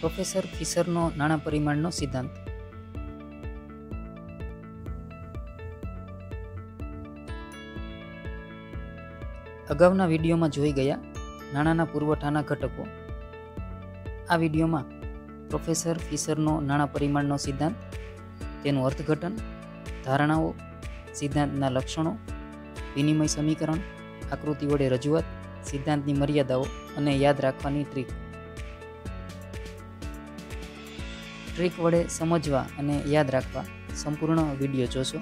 Professor फिशरનો નાના પરિમાણનો સિદ્ધાંત। अगाउना video में जोई गया नाणाना पुरवठाना घटकों। आ विडियो में प्रोफेसर फिशरनो नाणा परिमाणनो सिद्धांत, तेनु अर्थघटन, धारणाओं, सिद्धांतना लक्षणों, विनिमय समीकरण, आकृति वडे रजूआत, सिद्धांतनी मर्यादाओं अने याद राखवानी ट्रीक। ट्रीक वडे समझवा अने याद राखवा संपूर्ण विडियो जोशो।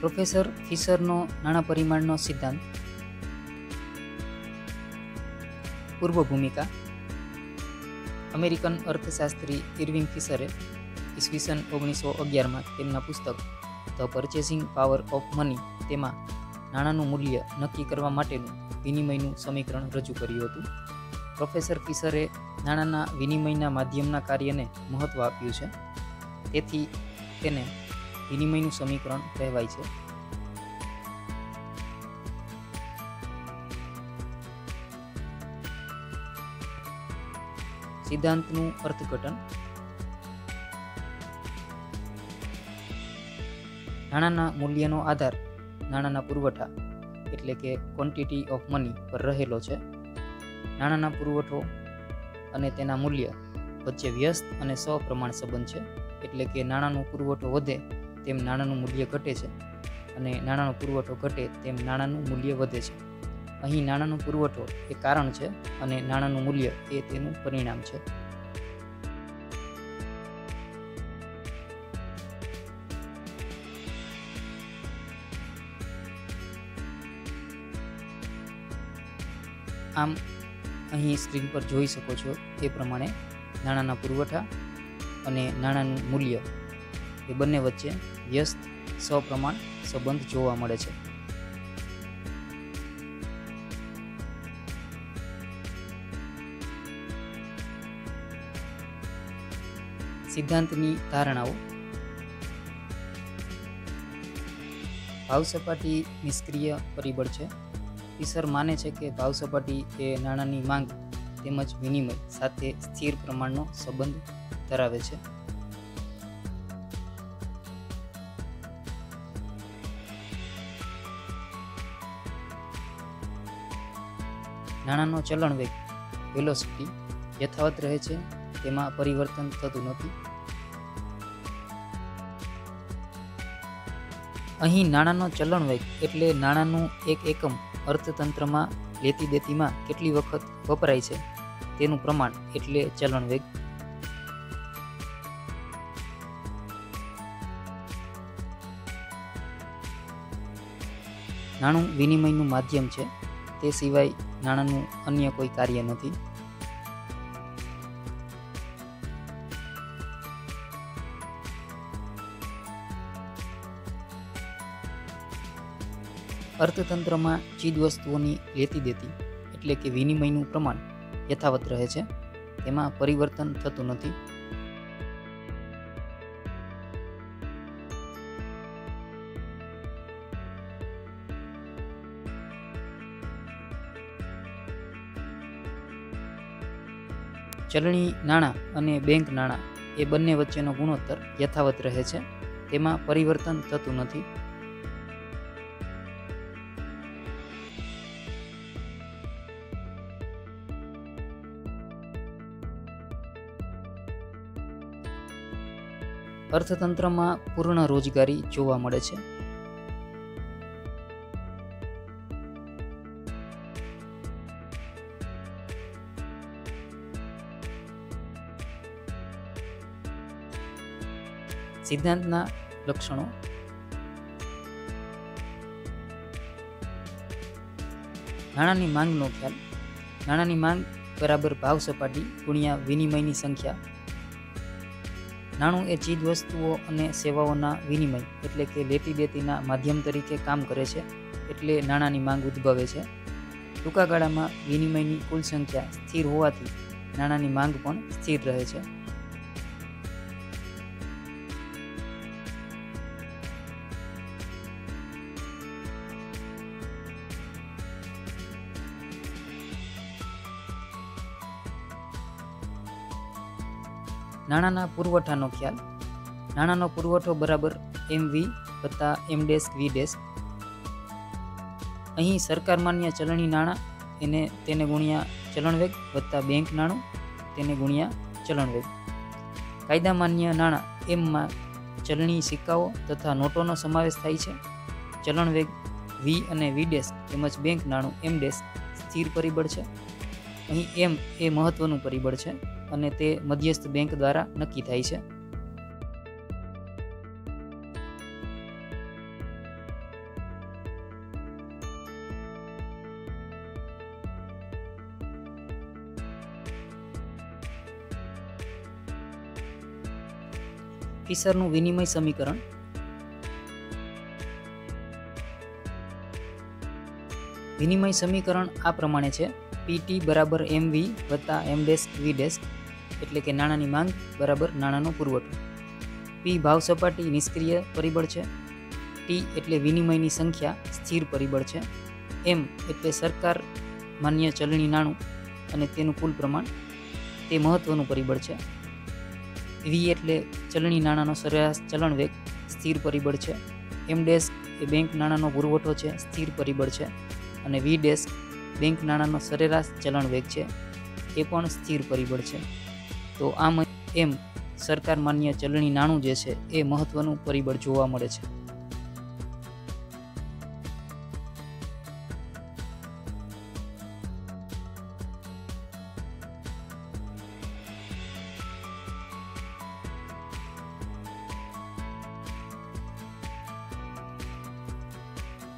प्रोफेसर फिशरनो नाना परिमाणनो सिद्धांत। पूर्व भूमिका। अमेरिकन अर्थशास्त्री इर्विंग फिशरे ईस्वीसन 1911 में તેમના પુસ્તક The Purchasing Power of Money તેમાં નાણાનું મૂલ્ય નક્કી કરવા માટેનું વિનિમયનું સમીકરણ રજૂ કર્યું હતું। પ્રોફેસર ફિશરે નાણાના વિનિમયના માધ્યમના કાર્યને મહત્વ આપ્યું છે, તેથી તેને વિનિમયનું સમીકરણ કહેવાય છે। सिद्धांतનું અર્થઘટન। નાણાના મૂલ્યનો આધાર નાણાના પુરવઠા એટલે કે ક્વોન્ટિટી ઓફ મની પર રહેલો છે। નાણાના પુરવઠો અને તેના મૂલ્ય વચ્ચે વ્યસ્ત અને સપ્રમાણ સંબંધ છે, એટલે કે નાણાનો પુરવઠો વધે તેમ નાણાનું મૂલ્ય ઘટે છે અને નાણાનો પુરવઠો ઘટે તેમ નાણાનું મૂલ્ય વધે છે। અહીં નાણાનો પુરવઠો એ કારણ છે અને નાણાનું મૂલ્ય એ તેનું પરિણામ છે। આમ અહીં સ્ક્રીન પર જોઈ શકો છો એ પ્રમાણે નાણાના પુરવઠા અને નાણાનું મૂલ્ય એ બંને વચ્ચે વ્યસ્ત સપ્રમાણ સંબંધ જોવા મળે છે। સિદ્ધાંતની ધારણાઓ। ભાવ સપાટી નિષ્ક્રિય પરિબળ છે। ફિશર માને છે કે ભાવ સપાટી એ નાણાંની માંગ તેમજ વિનિમય સાથે સ્થિર પ્રમાણનો સંબંધ ધરાવે છે। નાણાંનો ચલણ વેગ વેલોસિટી યથાવત રહે છે, તેમાં પરિવર્તન થતું નથી। અહીં નાણાંનો ચલણ વેગ એટલે નાણાંનું એક એકમ અર્થતંત્રમાં લેતી દેતીમાં કેટલી વખત વપરાય છે તેનું પ્રમાણ એટલે ચલણ વેગ। નાણું વિનિમયનું માધ્યમ છે, તે સિવાય નાણાંનું અન્ય કોઈ કાર્ય નથી। અર્થતંત્રમાં ચીજવસ્તુઓની લેતી દેતી એટલે કે વિનિમયનું પ્રમાણ યથાવત રહે છે, તેમાં પરિવર્તન થતું નથી। ચલણી નાણાં અને બેંક નાણાં એ બંને વચ્ચેનો ગુણોત્તર યથાવત રહે છે, તેમાં પરિવર્તન થતું નથી। અર્થતંત્રમાં પૂર્ણ રોજગારી જોવા મળે છે। सिद्धांतना लक्षणों। नाणांनी मांगनो ख्याल। नाणांनी मांग बराबर भाव सपाटी गुणिया विनिमयनी संख्या। नाणुं ए चीजवस्तुओ अने सेवाओना विनिमय एटले के लेती देतीना माध्यम तरीके काम करे छे, एटले नाणांनी मांग उद्भवे छे। टूंका गाळामां विनिमयनी कुल संख्या स्थिर होवाथी नाणांनी मांग पण स्थिर रहे छे। નાણાના પુરવઠાનો ખ્યાલ. નાણાનો પુરવઠો બરાબર MV વત્તા M'(V'). અહીં સરકાર માન્ય ચલણી નાણાં તેને ગુણ્યા ચલણવેગ વત્તા બેંક નાણું તેને ગુણ્યા ચલણવેગ. કાયદા માન્ય નાણાં Mમાં ચલણી સિક્કાઓ તથા નોટોનો સમાવેશ થાય છે. ચલણવેગ V અને V' તેમજ બેંક નાણું M' સ્થિર પરિબળ છે. અહીં M એ મહત્વનું પરિબળ છે અને તે મધ્યસ્થ બેંક દ્વારા નક્કી થાય છે. ફિશરનું વિનિમય સમીકરણ. વિનિમય સમીકરણ આ પ્રમાણે છે. PT બરાબર MV વત્તા M'(V') એટલે કે નાણાંની માંગ બરાબર નાણાંનો પુરવઠો. P ભાવ સપાટી નિષ્ક્રિય પરિબળ છે. T એટલે વિનિમયની સંખ્યા સ્થિર પરિબળ છે. M એટલે સરકાર માન્ય ચલણી નાણું અને તેનું કુલ પ્રમાણ, તે મહત્વનું પરિબળ છે. V એટલે ચલણી નાણાંનો સરેરાશ ચલણવેગ, સ્થિર પરિબળ છે. M' એ બેંક નાણાંનો પુરવઠો છે, સ્થિર પરિબળ છે. અને V' બેંક નાણાંનો સરેરાશ ચલણવેગ છે, એ પણ સ્થિર પરિબળ છે. તો આમ M સરકાર માન્ય ચલણી નાણું જે છે એ મહત્વનું પરિબળ જોવા મળે છે.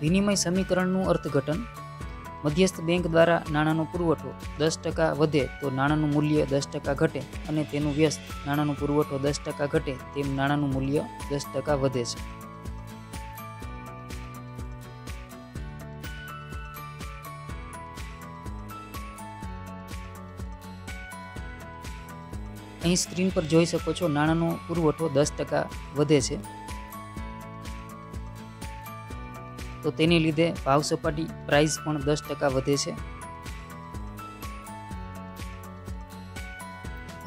વિનિમય સમીકરણનું અર્થઘટન. મધ્યસ્થ બેંક દ્વારા નાણાંનો પુરવઠો 10% વધે તો નાણાંનું મૂલ્ય 10% ઘટે અને તેનું વ્યસ્ત નાણાંનો પુરવઠો 10% ઘટે તેમ નાણાંનું મૂલ્ય 10% વધે છે. અહીં સ્ક્રીન પર જોઈ શકો છો, નાણાંનો પુરવઠો 10% વધે છે તો તેને લીધે ભાવ સપાટી પ્રાઇસ પણ 10% વધે છે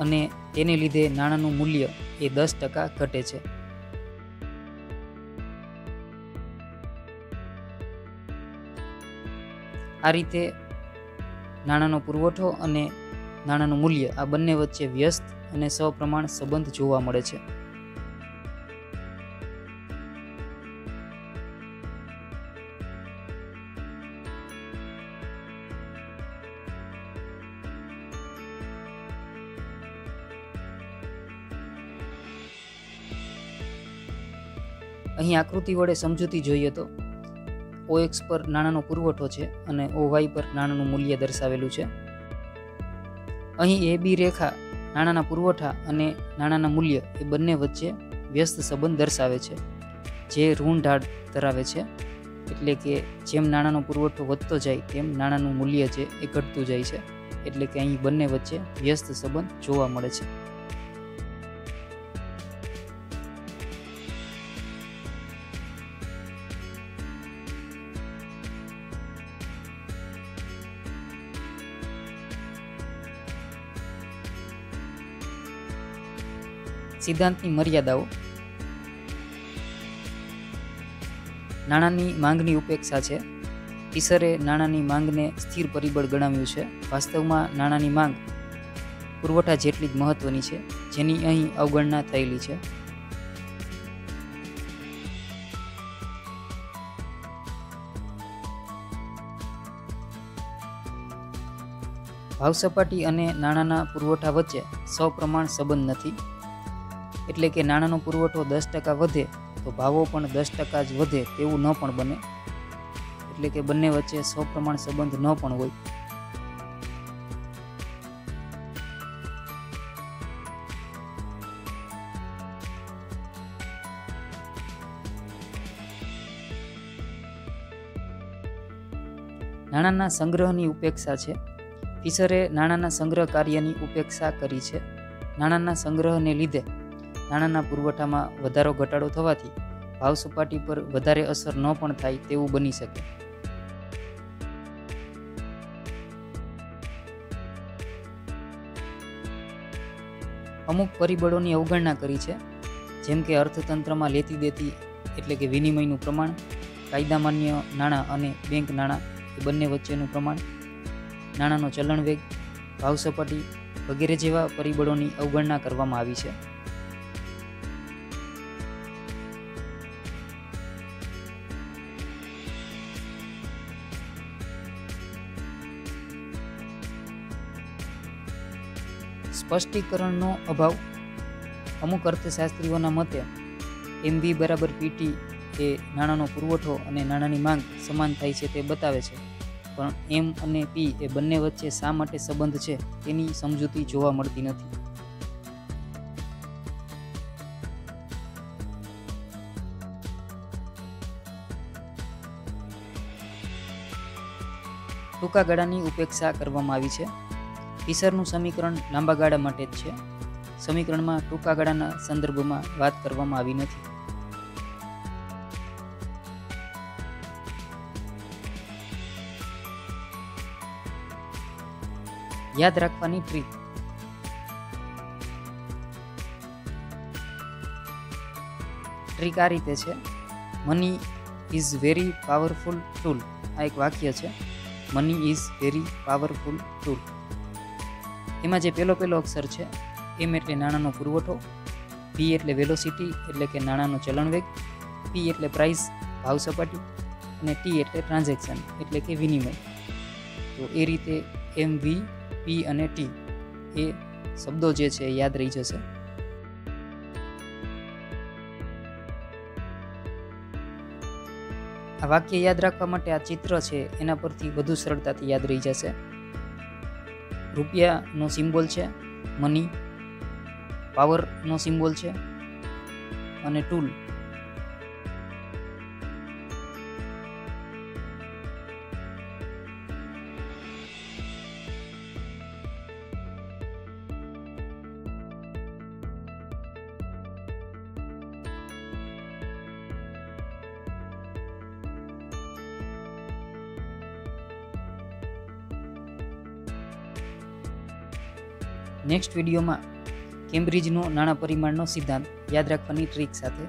અને તેને લીધે નાણાંનું મૂલ્ય એ 10% ઘટે છે. આ રીતે નાણાંનો પુરવઠો અને નાણાંનું મૂલ્ય આ બંને વચ્ચે વ્યસ્ત અને સપ્રમાણ સંબંધ જોવા મળે છે. અહીં આકૃતિ વડે સમજૂતી જોઈએ તો OX પર નાણાંનો પુરવઠો છે અને OY પર નાણાંનું મૂલ્ય દર્શાવેલું છે. અહીં AB રેખા નાણાંના પુરવઠા અને નાણાંના મૂલ્ય એ બંને વચ્ચે વ્યસ્ત સંબંધ દર્શાવે છે, જે ઋણ ઢાળ ધરાવે છે. એટલે કે જેમ નાણાંનો પુરવઠો વધતો જાય તેમ નાણાંનું મૂલ્ય છે એ ઘટતું જાય છે. એટલે કે અહીં બંને વચ્ચે વ્યસ્ત સંબંધ જોવા મળે છે. સિદ્ધાંતની મર્યાદાઓ. નાણાંની માંગની ઉપેક્ષા છે. ફિશરે નાણાંની માંગને સ્થિર પરિબળ ગણાવ્યું છે. વાસ્તવમાં નાણાંની માંગ પુરવઠા જેટલી જ મહત્વની છે, જેની અહીં અવગણના થયેલી છે. ભાવ સપાટી અને નાણાંના પુરવઠા વચ્ચે સપ્રમાણ સંબંધ નથી. એટલે કે નાણાંનો પુરવઠો 10% વધે તો ભાવો પણ 10% જ વધે તેવું ન પણ બને. એટલે કે બંને વચ્ચે સપ્રમાણ સંબંધ ન પણ હોય. નાણાંના સંગ્રહની ઉપેક્ષા છે. ફિશરે નાણાંના સંગ્રહ કાર્યની ઉપેક્ષા કરી છે. નાણાંના સંગ્રહને લીધે નાણાંના પુરવઠામાં વધારો ઘટાડો થવાથી ભાવ સપાટી પર વધારે અસર ન પણ થાય તેવું બની શકે. અમુક પરિબળોની અવગણના કરી છે, જેમ કે અર્થતંત્રમાં લેતી દેતી એટલે કે વિનિમયનું પ્રમાણ, કાયદામાન્ય નાણાં અને બેંક નાણાં એ બંને વચ્ચેનું પ્રમાણ, નાણાંનો ચલણ વેગ, ભાવ સપાટી વગેરે જેવા પરિબળોની અવગણના કરવામાં આવી છે. સ્પષ્ટીકરણનો અભાવ. અમુક અર્થશાસ્ત્રીઓના મતે MV બરાબર PT એ નાણાંનો પુરવઠો અને નાણાંની માંગ સમાન થાય છે તે બતાવે છે, પણ M અને P એ બંને વચ્ચે શા માટે સંબંધ છે તેની સમજૂતી જોવા મળતી નથી. ટૂંકા ગાળાની ઉપેક્ષા કરવામાં આવી છે. ફિશરનું સમીકરણ લાંબા ગાળા માટે જ છે. સમીકરણમાં ટૂંકા ગાળાના સંદર્ભમાં વાત કરવામાં આવી નથી. યાદ રાખવાની ટ્રીક. ટ્રીક આ રીતે છે: money is very powerful tool. આ એક વાક્ય છે, money is very powerful tool. એમાં જે પહેલો અક્ષર છે M એટલે નાણાંનો પુરવઠો, V એટલે વેલોસિટી એટલે કે નાણાંનો ચલણવેગ, P એટલે પ્રાઇસ ભાવ સપાટી અને T એટલે ટ્રાન્ઝેક્શન એટલે કે વિનિમય. તો એ રીતે MV, P અને T એ શબ્દો જે છે યાદ રહી જશે. આ વાક્ય યાદ રાખવા માટે આ ચિત્ર છે એના પરથી વધુ સરળતાથી યાદ રહી જશે. રૂપિયાનો સિમ્બોલ છે મની, પાવરનો સિમ્બોલ છે અને ટૂલ. નેક્સ્ટ વિડીયોમાં કેમ્બ્રિજનો નાણાં પરિમાણનો સિદ્ધાંત યાદ રાખવાની ટ્રીક સાથે